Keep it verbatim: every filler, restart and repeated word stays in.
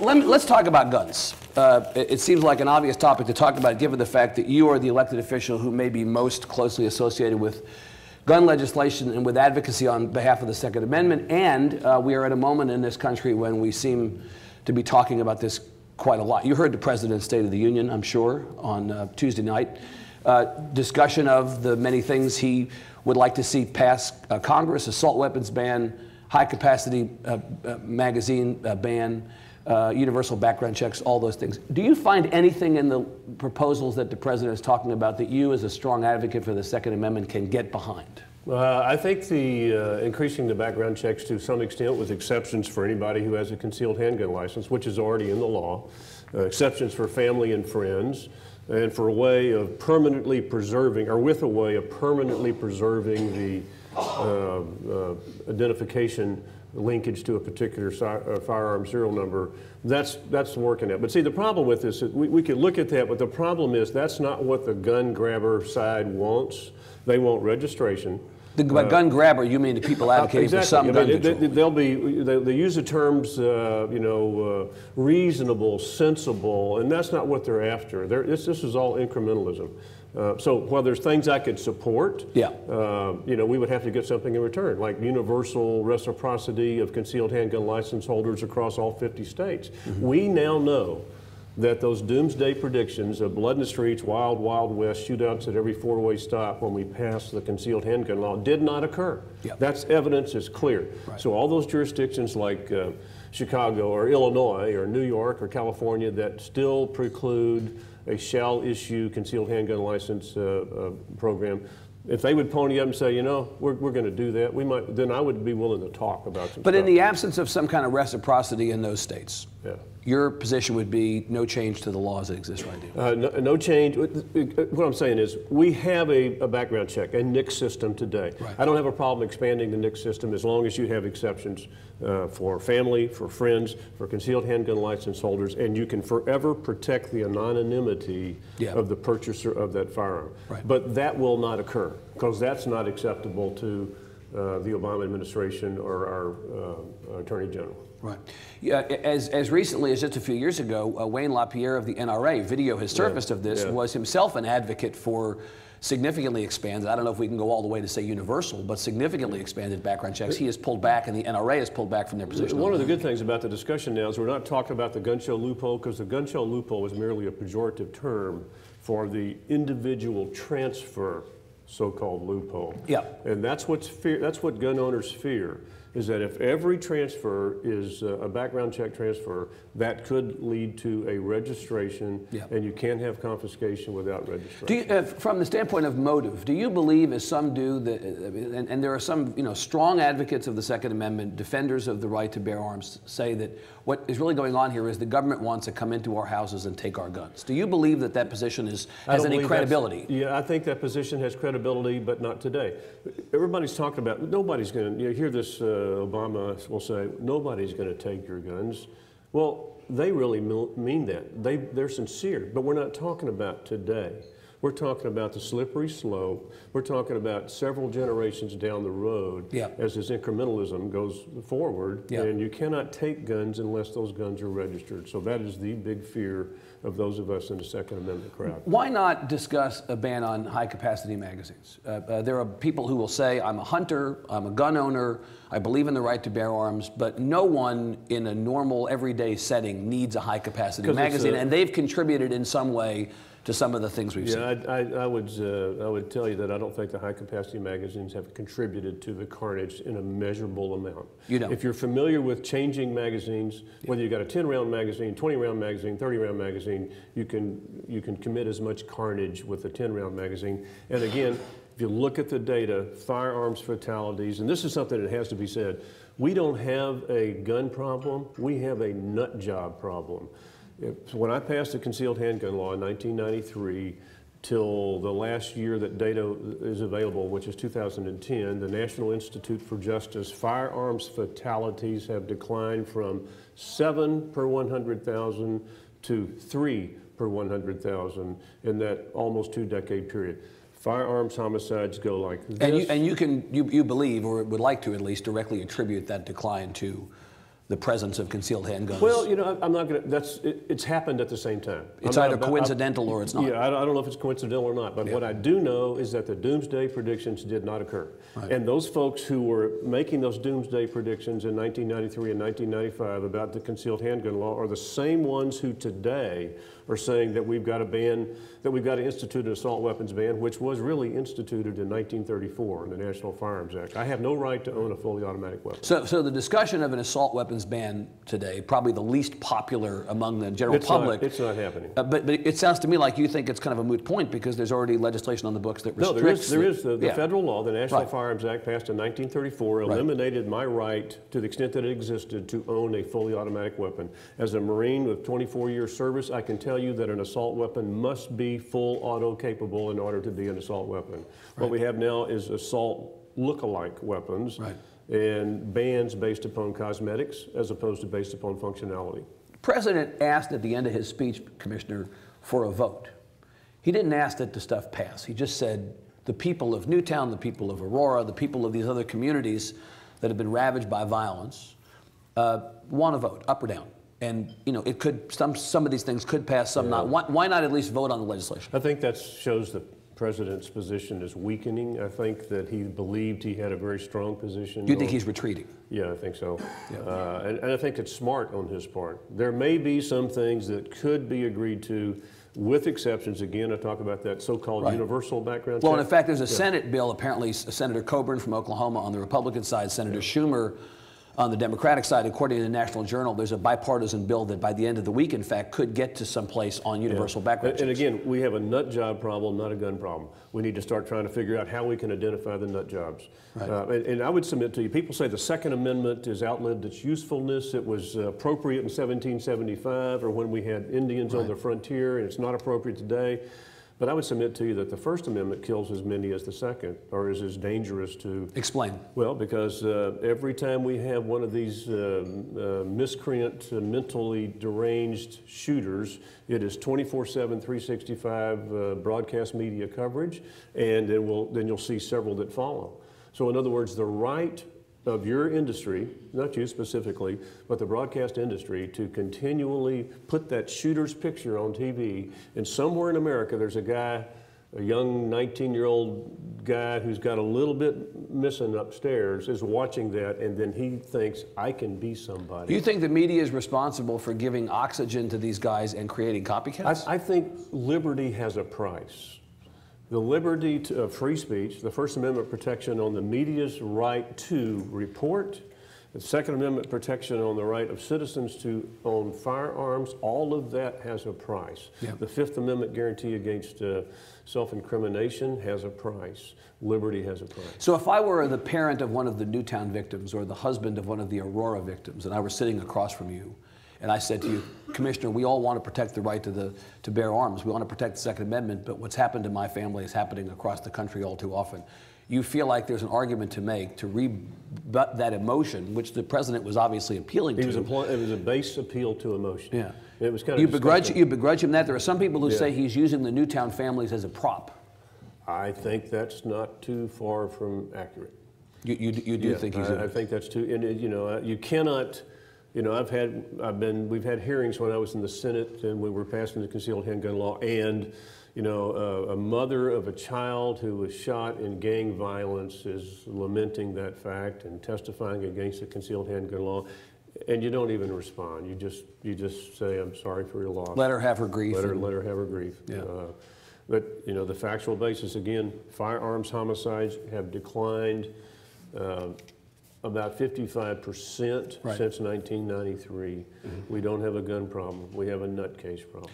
let me, let's talk about guns. Uh, it, it seems like an obvious topic to talk about, given the fact that you are the elected official who may be most closely associated with gun legislation and with advocacy on behalf of the Second Amendment. And uh, we are at a moment in this country when we seem to be talking about this quite a lot. You heard the President's State of the Union, I'm sure, on uh, Tuesday night. Uh, discussion of the many things he would like to see pass uh, Congress: assault weapons ban, high-capacity uh, uh, magazine uh, ban, uh, universal background checks, all those things. Do you find anything in the proposals that the President is talking about that you, as a strong advocate for the Second Amendment, can get behind? Uh, I think the uh, increasing the background checks to some extent, with exceptions for anybody who has a concealed handgun license, which is already in the law, uh, exceptions for family and friends, and for a way of permanently preserving, or with a way of permanently preserving the uh, uh, identification linkage to a particular si uh, firearm serial number. That's, that's working out. But see, the problem with this is we, we could look at that, but the problem is that's not what the gun grabber side wants. They want registration. The, by uh, gun grabber, you mean the people advocating exactly. for some I mean, gun they, control. They'll be, they, they use the terms, uh, you know, uh, reasonable, sensible, and that's not what they're after. They're, this, this is all incrementalism. Uh, so while there's things I could support, yeah. uh, you know, we would have to get something in return, like universal reciprocity of concealed handgun license holders across all fifty states. Mm-hmm. We now know that those doomsday predictions of blood in the streets, wild, wild west, shootouts at every four-way stop when we passed the concealed handgun law did not occur. Yep. That's evidence is clear. Right. So all those jurisdictions like uh, Chicago or Illinois or New York or California that still preclude a shall issue concealed handgun license uh, uh, program, if they would pony up and say, you know, we're, we're going to do that, we might, then I would be willing to talk about some But stuff. In the absence of some kind of reciprocity in those states, yeah. your position would be no change to the laws that exist right now? Uh, no, no change. What I'm saying is we have a, a background check, a NICS system today. Right. I don't have a problem expanding the NICS system as long as you have exceptions uh, for family, for friends, for concealed handgun license holders, and you can forever protect the anonymity yeah. of the purchaser of that firearm. Right. But that will not occur, because that's not acceptable to uh, the Obama administration or our uh, Attorney General. Right. Yeah, as, as recently as just a few years ago, uh, Wayne LaPierre of the N R A, video has surfaced yeah, of this, yeah. was himself an advocate for significantly expanded, I don't know if we can go all the way to say universal, but significantly expanded background checks. He has pulled back and the N R A has pulled back from their position. One of the good things about the discussion now is we're not talking about the gun show loophole, because the gun show loophole is merely a pejorative term for the individual transfer so-called loophole. Yeah. And that's, what's fear, that's what gun owners fear, is that if every transfer is a background check transfer, that could lead to a registration, yeah. and you can't have confiscation without registration. Do you, uh, from the standpoint of motive, do you believe, as some do, that, and, and there are some you know, strong advocates of the Second Amendment, defenders of the right to bear arms, say that what is really going on here is the government wants to come into our houses and take our guns. Do you believe that that position is, has any credibility? Yeah, I think that position has credibility, but not today. Everybody's talking about, nobody's going to, you know, hear this, uh, Obama will say, nobody's going to take your guns. Well, they really mean that. They, they're sincere, but we're not talking about today. We're talking about the slippery slope. We're talking about several generations down the road yeah. as this incrementalism goes forward, yeah. and you cannot take guns unless those guns are registered. So that is the big fear of those of us in the Second Amendment crowd. Why not discuss a ban on high-capacity magazines? Uh, uh, there are people who will say, I'm a hunter, I'm a gun owner, I believe in the right to bear arms, but no one in a normal, everyday setting needs a high-capacity magazine, a, and they've contributed in some way to some of the things we've yeah, seen. Yeah, I, I, I, would, uh, I would tell you that I don't think the high-capacity magazines have contributed to the carnage in a measurable amount. You know. If you're familiar with changing magazines, yeah. whether you've got a ten-round magazine, twenty-round magazine, thirty-round magazine, you can, you can commit as much carnage with a ten-round magazine. And again, if you look at the data, firearms fatalities, and this is something that has to be said, we don't have a gun problem, we have a nut job problem. When I passed the concealed handgun law in nineteen ninety-three, till the last year that data is available, which is two thousand ten, the National Institute for Justice, firearms fatalities have declined from seven per one hundred thousand to three per one hundred thousand in that almost two-decade period. Firearms homicides go like this. And you, and you can, you, you believe, or would like to at least, directly attribute that decline to the presence of concealed handguns? Well, you know, I'm not going to, that's, it, it's happened at the same time. It's I'm either not, coincidental I, I, or it's not. Yeah, I don't know if it's coincidental or not, but yeah. what I do know is that the doomsday predictions did not occur. Right. And those folks who were making those doomsday predictions in nineteen ninety-three and nineteen ninety-five about the concealed handgun law are the same ones who today are saying that we've got to ban, that we've got to institute an assault weapons ban, which was really instituted in nineteen thirty-four in the National Firearms Act. I have no right to own a fully automatic weapon. So, so the discussion of an assault weapons ban today, probably the least popular among the general it's public. Not, it's not happening. Uh, but, but it sounds to me like you think it's kind of a moot point because there's already legislation on the books that restricts. No, there is, there is the, the yeah. federal law, the National right. Firearms Act passed in nineteen thirty-four, eliminated right. my right to the extent that it existed to own a fully automatic weapon. As a Marine with twenty-four year service, I can tell you that an assault weapon must be full auto capable in order to be an assault weapon. Right. What we have now is assault look-alike weapons. Right. And bans based upon cosmetics as opposed to based upon functionality. The president asked at the end of his speech, Commissioner, for a vote. He didn't ask that the stuff pass. He just said, the people of Newtown, the people of Aurora, the people of these other communities that have been ravaged by violence uh, want a vote, up or down. And, you know, it could, some, some of these things could pass, some yeah. not. Why, why not at least vote on the legislation? I think that shows the president's position is weakening. I think that he believed he had a very strong position. Do you think he's retreating? Yeah, I think so. Yeah. Uh, and, and I think it's smart on his part. There may be some things that could be agreed to with exceptions. Again, I talk about that so-called right. universal background check. Well, and in fact, there's a yeah. Senate bill, apparently Senator Coburn from Oklahoma on the Republican side, Senator yeah. Schumer on the Democratic side. According to the National Journal, there's a bipartisan bill that by the end of the week, in fact, could get to some place on universal yeah. background checks. And again, we have a nut job problem, not a gun problem. We need to start trying to figure out how we can identify the nut jobs. Right. Uh, and, and I would submit to you, people say the Second Amendment has outlived its usefulness. It was appropriate in seventeen seventy-five or when we had Indians right. on the frontier, and it's not appropriate today. But I would submit to you that the First Amendment kills as many as the Second, or is as dangerous to... Explain. Well, because uh, every time we have one of these uh, uh, miscreant, uh, mentally deranged shooters, it is twenty-four seven, three sixty-five uh, broadcast media coverage, and then, we'll, then you'll see several that follow. So in other words, the right of your industry, not you specifically, but the broadcast industry, to continually put that shooter's picture on T V. And somewhere in America, there's a guy, a young nineteen year old guy who's got a little bit missing upstairs is watching that, and then he thinks, I can be somebody. You think the media is responsible for giving oxygen to these guys and creating copycats? I, I think liberty has a price. The liberty to, of free speech, the First Amendment protection on the media's right to report, the Second Amendment protection on the right of citizens to own firearms, all of that has a price. Yeah. The Fifth Amendment guarantee against uh, self-incrimination has a price. Liberty has a price. So if I were the parent of one of the Newtown victims or the husband of one of the Aurora victims and I were sitting across from you, and I said to you, Commissioner, we all want to protect the right to, the, to bear arms. We want to protect the Second Amendment, but what's happened to my family is happening across the country all too often. You feel like there's an argument to make to rebut that emotion, which the president was obviously appealing to. It was a, it was a base appeal to emotion. Yeah. It was kind of you, begrudge, you begrudge him that? There are some people who yeah. say he's using the Newtown families as a prop. I think that's not too far from accurate. You, you, you do yeah, think he's... I, a, I think that's too... And, you know, you cannot... You know, I've had, I've been, we've had hearings when I was in the Senate and we were passing the concealed handgun law, and, you know, uh, a mother of a child who was shot in gang violence is lamenting that fact and testifying against the concealed handgun law. And you don't even respond. You just, you just say, I'm sorry for your loss. Let her have her grief. Let her, let her have her grief. Yeah. Uh, but, you know, the factual basis, again, firearms homicides have declined. Uh, About fifty-five percent right. since nineteen ninety-three. Mm-hmm. We don't have a gun problem. We have a nut case problem.